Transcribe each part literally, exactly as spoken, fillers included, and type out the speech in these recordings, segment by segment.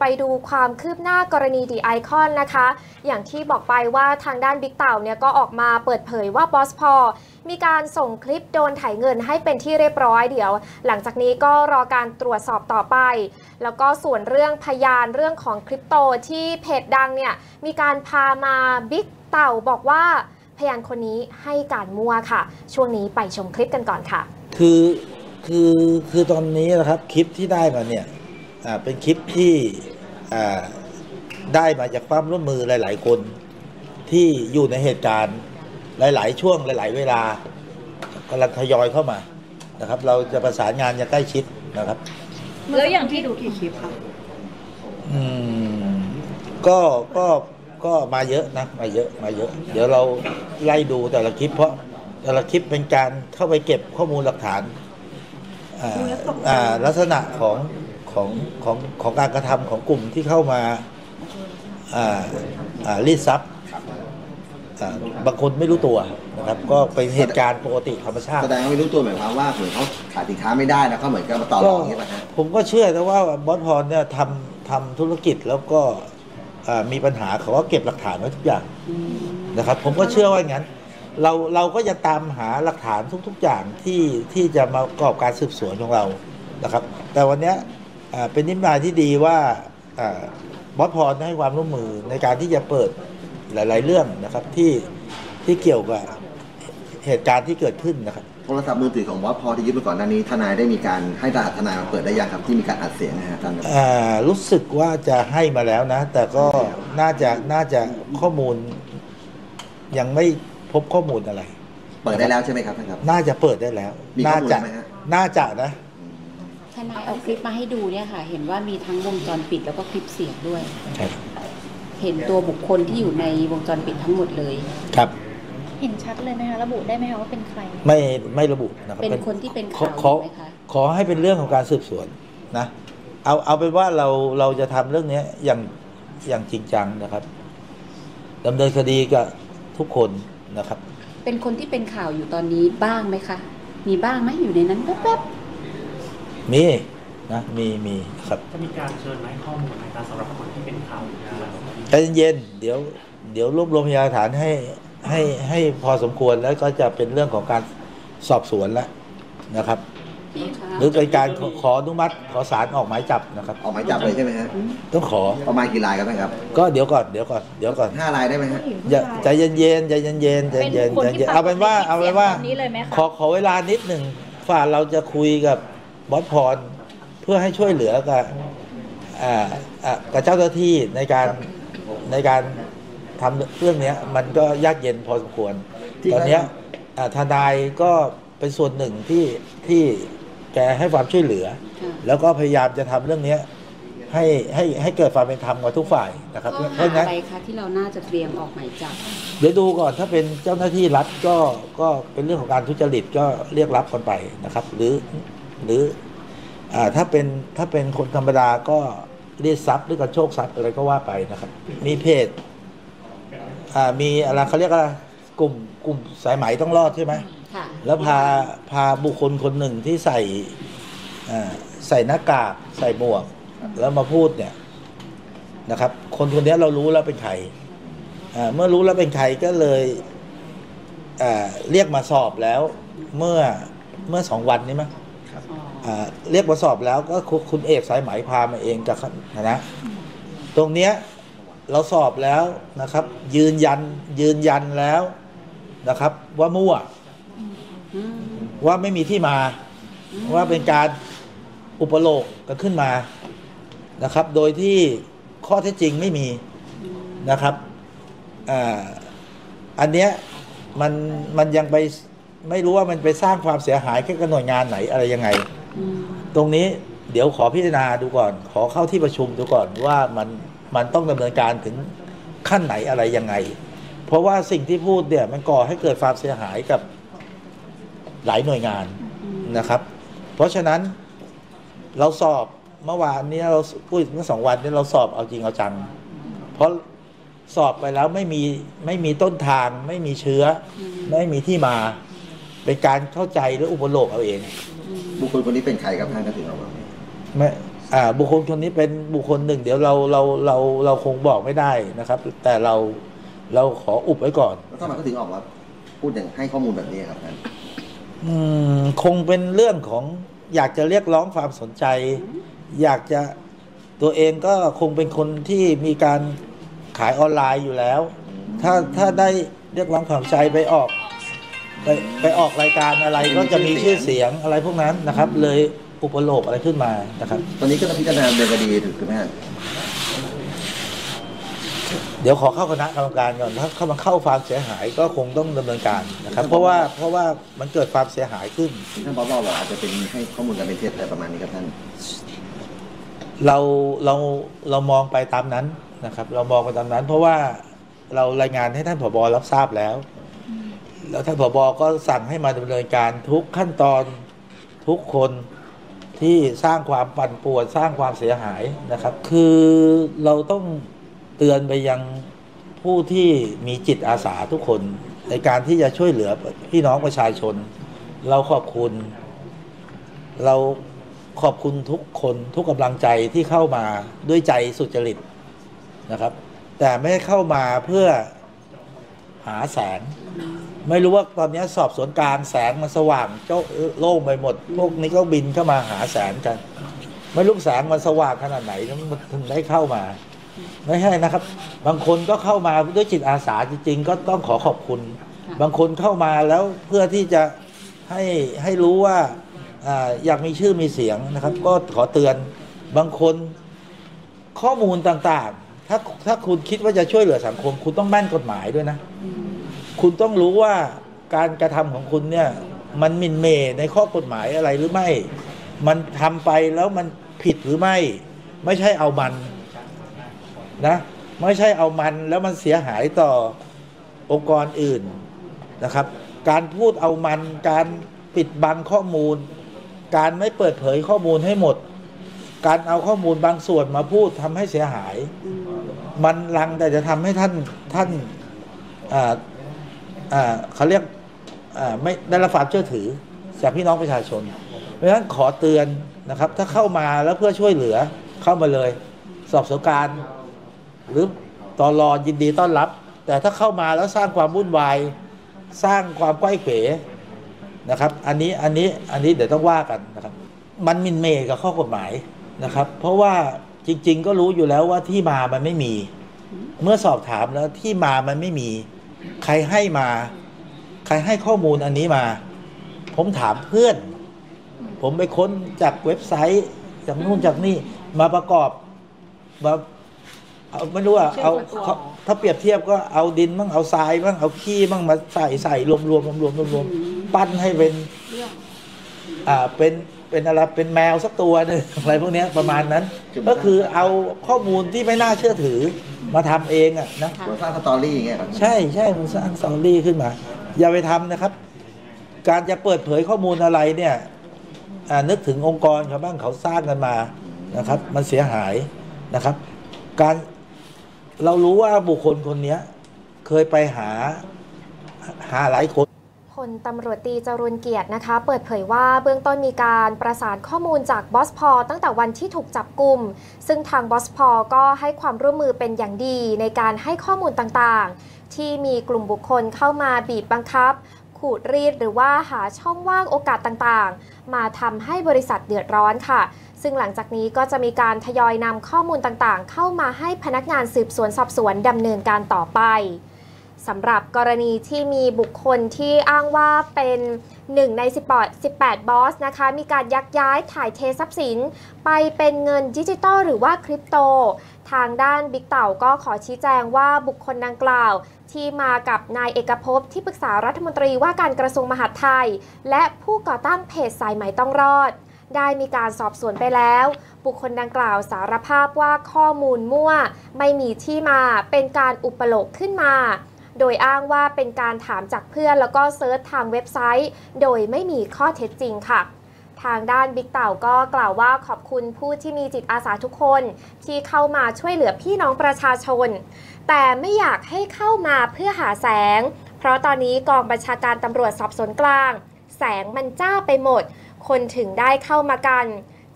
ไปดูความคืบหน้ากรณีดีไอคอนนะคะอย่างที่บอกไปว่าทางด้านบิ๊กเต่าเนี่ยก็ออกมาเปิดเผยว่าบอสพอมีการส่งคลิปโดนไถเงินให้เป็นที่เรียบร้อยเดี๋ยวหลังจากนี้ก็รอการตรวจสอบต่อไปแล้วก็ส่วนเรื่องพยานเรื่องของคริปโตที่เพจดังเนี่ยมีการพามาบิ๊กเต่าบอกว่าพยานคนนี้ให้การมั่วค่ะช่วงนี้ไปชมคลิปกันก่อนค่ะคือคือคือตอนนี้นะครับคลิปที่ได้มาเนี่ยเป็นคลิปที่ได้มาจากความร่วมมือหลายๆคนที่อยู่ในเหตุการณ์หลายๆช่วงหลายๆเวลากำลังทยอยเข้ามานะครับเราจะประสานงานอย่างใกล้ชิดนะครับแล้วอย่างที่ดูกี่คลิปคะอืมก็ก็ก็มาเยอะนะมาเยอะมาเยอะเดี๋ยวเราไล่ดูแต่ละคลิปเพราะแต่ละคลิปเป็นการเข้าไปเก็บข้อมูลหลักฐานลักษณะของของของของการกระทำของกลุ่มที่เข้ามารีดทรัพย์บางคนไม่รู้ตัวนะครับก็เป็นเหตุการณ์ปกติธรรมชาติแสดงว่าไม่รู้ตัวหมายความว่าเหมือนเขาขายสินค้าไม่ได้นะเขาเหมือนกันมาต่อรองอย่างนี้ป่ะฮะผมก็เชื่อนะว่าบอสพรเนี่ยทำทำธุรกิจแล้วก็มีปัญหาเขาก็เก็บหลักฐานไว้ทุกอย่างนะครับผมก็เชื่อว่าอย่างนั้นเราเราก็จะตามหาหลักฐานทุกๆอย่างที่ที่จะมาประกอบการสืบสวนของเรานะครับแต่วันนี้เป็นนิมิตที่ดีว่าบอสพรให้ความร่วมมือในการที่จะเปิดหลายๆเรื่องนะครับที่ที่เกี่ยวกับเหตุการณ์ที่เกิดขึ้นนะครับโทรศัพท์มือถือของบอสพรที่ยึดไปก่อนหน้านี้ทนายได้มีการให้รหัสทนายมาเปิดได้ยังครับที่มีการอัดเสียงนะฮะท่านรู้สึกว่าจะให้มาแล้วนะแต่ก็น่าจะน่าจะข้อมูลยังไม่พบข้อมูลอะไรเปิดได้แล้วใช่ไหมครับท่านครับน่าจะเปิดได้แล้วน่าจะน่าจะนะทนายเอาคลิปมาให้ดูเนี่ยค่ะเห็นว่ามีทั้งวงจรปิดแล้วก็คลิปเสียงด้วยเห็นตัวบุคคลที่อยู่ในวงจรปิดทั้งหมดเลยครับเห็นชัดเลยไหมคะระบุได้ไหมคะว่าเป็นใครไม่ไม่ระบุนะครับเป็นคนที่เป็นข่าวไหมคะขอให้เป็นเรื่องของการสืบสวนนะเอาเอาเป็นว่าเราเราจะทำเรื่องนี้อย่างอย่างจริงจังนะครับดำเนินคดีกับทุกคนนะครับเป็นคนที่เป็นข่าวอยู่ตอนนี้บ้างไหมคะมีบ้างไหมอยู่ในนั้นแป๊บๆมีนะมีมีครับจะมีการเชิญไหมข้อมูลในการสำหรับคนที่เป็นข่าวใจเย็นเดี๋ยวเดี๋ยวรวบรวมพยานฐานให้ให้ให้พอสมควรแล้วก็จะเป็นเรื่องของการสอบสวนแล้วนะครับหรือเป็นการขออนุมัติขอศาลออกหมายจับนะครับออกหมายจับเลยใช่ไหมฮะต้องขอประมาณกี่รายกันนะครับก็เดี๋ยวก่อนเดี๋ยวก่อนเดี๋ยวก่อนห้ารายได้ไหมฮะใจเย็นเย็นใจเย็นเย็นใจเย็นเอาเป็นว่าเอาเป็นว่าขอขอเวลานิดหนึ่งฝ่าเราจะคุยกับบอสพรเพื่อให้ช่วยเหลือกับอ่ากับเจ้าหน้าที่ในการในการทำเรื่องนี้มันก็ยากเย็นพอสมควรตอนนี้ทนายก็เป็นส่วนหนึ่งที่ที่แกให้ความช่วยเหลือแล้วก็พยายามจะทำเรื่องนี้ให้ให้ให้เกิดความเป็นธรรมกับทุกฝ่ายนะครับเพราะงั้นอะไรคะที่เราน่าจะเตรียมออกหมายจับเดี๋ยวดูก่อนถ้าเป็นเจ้าหน้าที่รัฐก็ก็เป็นเรื่องของการทุจริตก็เรียกรับกันไปนะครับหรือหรือถ้าเป็นถ้าเป็นคนธรรมดาก็เรียกทรัพย์หรือการโชคทรัพย์อะไรก็ว่าไปนะครับมีเพจมีอะไรเขาเรียกอะไรกลุ่มกลุ่มสายไหมต้องรอดใช่ไหมแล้วพาพาบุคคลคนหนึ่งที่ใส่ใส่หน้ากากใส่หมวกแล้วมาพูดเนี่ยนะครับคนคนนี้เรารู้แล้วเป็นใครเมื่อรู้แล้วเป็นใครก็เลยเรียกมาสอบแล้วเมื่อเมื่อสองวันนี้มั้งเรียกมาสอบแล้วก็คุณเอกสายไหมพามาเองกับนะตรงเนี้ยเราสอบแล้วนะครับยืนยันยืนยันแล้วนะครับว่ามั่วว่าไม่มีที่มาว่าเป็นการอุปโลกกันขึ้นมานะครับโดยที่ข้อเท็จจริงไม่มีนะครับอ่าอันเนี้ยมันมันยังไปไม่รู้ว่ามันไปสร้างความเสียหายแค่กับหน่วยงานไหนอะไรยังไงตรงนี้เดี๋ยวขอพิจารณาดูก่อนขอเข้าที่ประชุมดูก่อนว่ามันมันต้องดำเนินการถึงขั้นไหนอะไรยังไงเพราะว่าสิ่งที่พูดเนี่ยมันก่อให้เกิดความเสียหายกับหลายหน่วยงานนะครับเพราะฉะนั้นเราสอบเมื่อวานนี้เราพูดเมื่อสองวันนี้เราสอบเอาจริงเอาจังเพราะสอบไปแล้วไม่มีไม่มีต้นทางไม่มีเชื้อไม่มีที่มาเป็นการเข้าใจหรืออุปโลกเอาเองบุคคลคนนี้เป็นใครครับท่านก็ถึงเราไม่ บุคคลคนนี้เป็นบุคคลหนึ่งเดี๋ยวเราเราเราเราคงบอกไม่ได้นะครับแต่เราเราขออุบไว้ก่อนแล้วทำไมก็ถึงออกว่าพูดอย่างให้ข้อมูลแบบนี้ครับนั้นคงเป็นเรื่องของอยากจะเรียกร้องความสนใจอยากจะตัวเองก็คงเป็นคนที่มีการขายออนไลน์อยู่แล้วถ้าถ้าได้เรียกร้องความสนใจไปออกไปไปออกรายการอะไรก็จะมีชื่อเสียงอะไรพวกนั้นนะครับเลยอุปโลกอะไรขึ้นมานะครับตอนนี้ก็ต้องพิจารณาเดินคดีถูกไหมฮะเดี๋ยวขอเข้าคณะกรรมการก่อนถ้าเข้ามาเข้าความเสียหายก็คงต้องดำเนินการนะครับเพราะว่าเพราะว่ามันเกิดความเสียหายขึ้นท่านบอกว่าอาจจะเป็นให้ข้อมูลการเป็นเท็จอะไรประมาณนี้ครับท่านเราเราเรามองไปตามนั้นนะครับเรามองไปตามนั้นเพราะว่าเรารายงานให้ท่านผบ.รับทราบแล้วแล้วท่านผบ.ก็สั่งให้มาดำเนินการทุกขั้นตอนทุกคนที่สร้างความปั่นป่วนสร้างความเสียหายนะครับคือเราต้องเตือนไปยังผู้ที่มีจิตอาสาทุกคนในการที่จะช่วยเหลือพี่น้องประชาชนเราขอบคุณเราขอบคุณทุกคนทุกกำลังใจที่เข้ามาด้วยใจสุจริตนะครับแต่ไม่เข้ามาเพื่อหาแสงไม่รู้ว่าตอนนี้สอบสวนกลางแสงมันสว่างเจ้าโล่งไปหมดพวกนี้ก็บินเข้ามาหาแสงกันไม่รู้แสงมันสว่างขนาดไหนมันถึงได้เข้ามาไม่ใช่นะครับบางคนก็เข้ามาด้วยจิตอาสาจริงๆก็ต้องขอขอบคุณบางคนเข้ามาแล้วเพื่อที่จะให้ให้รู้ว่าอ่าอยากมีชื่อมีเสียงนะครับก็ขอเตือนบางคนข้อมูลต่างๆถ้าถ้าคุณคิดว่าจะช่วยเหลือสังคมคุณต้องแม่นกฎหมายด้วยนะคุณต้องรู้ว่าการกระทำของคุณเนี่ยมันหมิ่นเหม่ในข้อกฎหมายอะไรหรือไม่มันทำไปแล้วมันผิดหรือไม่ไม่ใช่เอามันนะไม่ใช่เอามันแล้วมันเสียหายต่อองค์กรอื่นนะครับการพูดเอามันการปิดบังข้อมูลการไม่เปิดเผยข้อมูลให้หมดการเอาข้อมูลบางส่วนมาพูดทำให้เสียหายมันลังแต่จะทำให้ท่านท่านอ่าอ่าเขาเรียกอ่าไม่ได้รับความเชื่อถือจากพี่น้องประชาชนเพราะฉะนั้นขอเตือนนะครับถ้าเข้ามาแล้วเพื่อช่วยเหลือเข้ามาเลยสอบสวนกลางหรือตลอดยินดีต้อนรับแต่ถ้าเข้ามาแล้วสร้างความวุ่นวายสร้างความไกว้เขวนะครับอันนี้อันนี้อันนี้เดี๋ยวต้องว่ากันนะครับมันมินเมย์กับข้อกฎหมายนะครับเพราะว่าจริงๆก็รู้อยู่แล้วว่าที่มามันไม่มีเมื่อสอบถามแล้วที่มามันไม่มีใครให้มาใครให้ข้อมูลอันนี้มาผมถามเพื่อนผมไปค้นจากเว็บไซต์จากนู่นจากนี่มาประกอบมาเอาไม่รู้อะเอาถ้าเปรียบเทียบก็เอาดินบ้างเอาทรายบ้างเอาขี้บ้างมาใส่ใส่รวมรวมรวมรวมรวมปั้นให้เป็นอ่าเป็นเป็นอะไรเป็นแมวสักตัวนึงอะไรพวกนี้ประมาณนั้นก็คือเอาข้อมูลที่ไม่น่าเชื่อถือมาทำเองอะนะสร้างสตอรี่อย่างเงี้ยใช่ใช่มันสร้างสตอรี่ขึ้นมาอย่าไปทำนะครับการจะเปิดเผยข้อมูลอะไรเนี่ยอ่านึกถึงองค์กรเขาบ้างเขาสร้างกันมานะครับมันเสียหายนะครับการเรารู้ว่าบุคคลคนนี้เคยไปหาหาหลายคนพลตำรวจตีจรุนเกียรตินะคะเปิดเผยว่าเบื้องต้นมีการประสานข้อมูลจากบอสพอตั้งแต่วันที่ถูกจับกุมซึ่งทางบอสพอก็ให้ความร่วมมือเป็นอย่างดีในการให้ข้อมูลต่างๆที่มีกลุ่มบุคคลเข้ามาบีบบังคับขูดรีดหรือว่าหาช่องว่างโอกาสต่างๆมาทำให้บริษัทเดือดร้อนค่ะซึ่งหลังจากนี้ก็จะมีการทยอยนำข้อมูลต่างๆเข้ามาให้พนักงานสืบสวนสอบสวนดำเนินการต่อไปสำหรับกรณีที่มีบุคคลที่อ้างว่าเป็นหนึ่งในสิบแปดบอสนะคะมีการยักย้ายถ่ายเททรัพย์สินไปเป็นเงินดิจิตอลหรือว่าคริปโตทางด้านบิ๊กเต่าก็ขอชี้แจงว่าบุคคลดังกล่าวที่มากับนายเอกภพที่ปรึกษารัฐมนตรีว่าการกระทรวงมหาดไทยและผู้ก่อตั้งเพจสายไหมต้องรอดได้มีการสอบสวนไปแล้วบุคคลดังกล่าวสารภาพว่าข้อมูลมั่วไม่มีที่มาเป็นการอุปโลกขึ้นมาโดยอ้างว่าเป็นการถามจากเพื่อนแล้วก็เซิร์ชทางเว็บไซต์โดยไม่มีข้อเท็จจริงค่ะทางด้านบิ๊กเต่าก็กล่าวว่าขอบคุณผู้ที่มีจิตอาสาทุกคนที่เข้ามาช่วยเหลือพี่น้องประชาชนแต่ไม่อยากให้เข้ามาเพื่อหาแสงเพราะตอนนี้กองบัญชาการตำรวจสอบสวนกลางแสงมันจ้าไปหมดคนถึงได้เข้ามากัน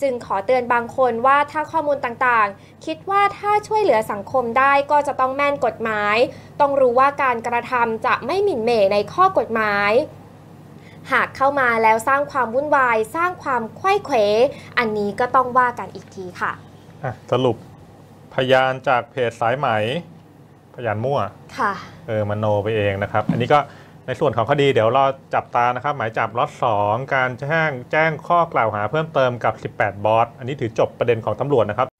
จึงขอเตือนบางคนว่าถ้าข้อมูลต่างๆคิดว่าถ้าช่วยเหลือสังคมได้ก็จะต้องแม่นกฎหมายต้องรู้ว่าการกระทำจะไม่หมิ่นเหม่ในข้อกฎหมายหากเข้ามาแล้วสร้างความวุ่นวายสร้างความไขว้เขวอันนี้ก็ต้องว่ากันอีกทีค่ะสรุปพยานจากเพจสายไหมพยานมั่วค่ะเออมโนไปเองนะครับอันนี้ก็ในส่วนของคดีเดี๋ยวเราจับตานะครับหมายจับล็อตสองการแจ้งแจ้งข้อกล่าวหาเพิ่มเติมกับสิบแปดบอสอันนี้ถือจบประเด็นของตำรวจนะครับ